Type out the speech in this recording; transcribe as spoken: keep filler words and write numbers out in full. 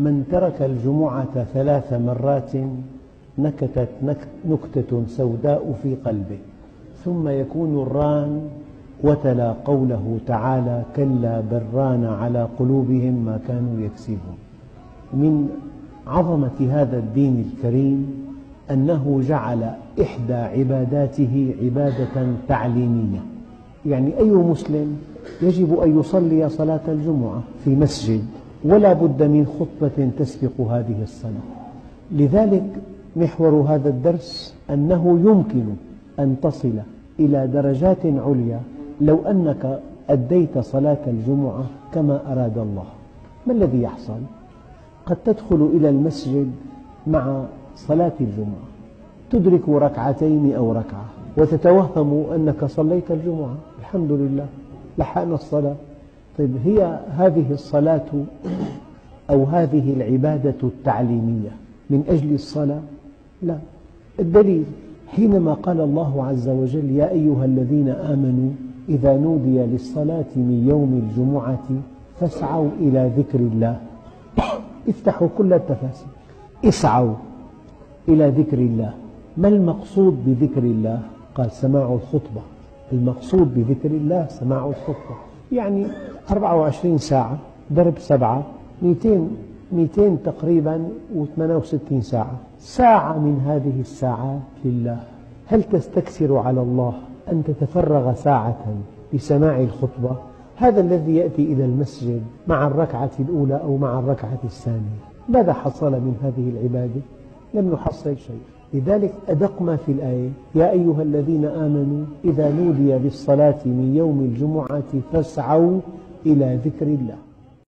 من ترك الجمعة ثلاث مرات نكتت نكتة سوداء في قلبه، ثم يكون الران وتلا قوله تعالى: كلا بل ران على قلوبهم ما كانوا يكسبون. من عظمة هذا الدين الكريم أنه جعل إحدى عباداته عبادة تعليمية، يعني أي مسلم يجب أن يصلي صلاة الجمعة في مسجد، ولا بد من خطبة تسبق هذه الصلاة. لذلك محور هذا الدرس أنه يمكن أن تصل إلى درجات عليا لو أنك أديت صلاة الجمعة كما أراد الله. ما الذي يحصل؟ قد تدخل إلى المسجد مع صلاة الجمعة، تدرك ركعتين أو ركعة وتتوهم أنك صليت الجمعة، الحمد لله لحقنا الصلاة. طيب، هي هذه الصلاة أو هذه العبادة التعليمية من أجل الصلاة؟ لا. الدليل حينما قال الله عز وجل: يا أيها الذين آمنوا إذا نودي للصلاة من يوم الجمعة فاسعوا إلى ذكر الله، افتحوا كل التفاسير، اسعوا إلى ذكر الله. ما المقصود بذكر الله؟ قال: سماع الخطبة. المقصود بذكر الله سماع الخطبة، يعني أربعة وعشرين ساعة ضرب سبعة مئتين تقريباً وثمانية وستين ساعة، ساعة من هذه الساعات لله. هل تستكثر على الله أن تتفرغ ساعة لسماع الخطبة؟ هذا الذي يأتي إلى المسجد مع الركعة الأولى أو مع الركعة الثانية، ماذا حصل من هذه العبادة؟ لم يحصل شيء. لذلك أدق ما في الآية: يا أيها الذين آمنوا إذا نودي للصلاة من يوم الجمعة فاسعوا إلى ذكر الله.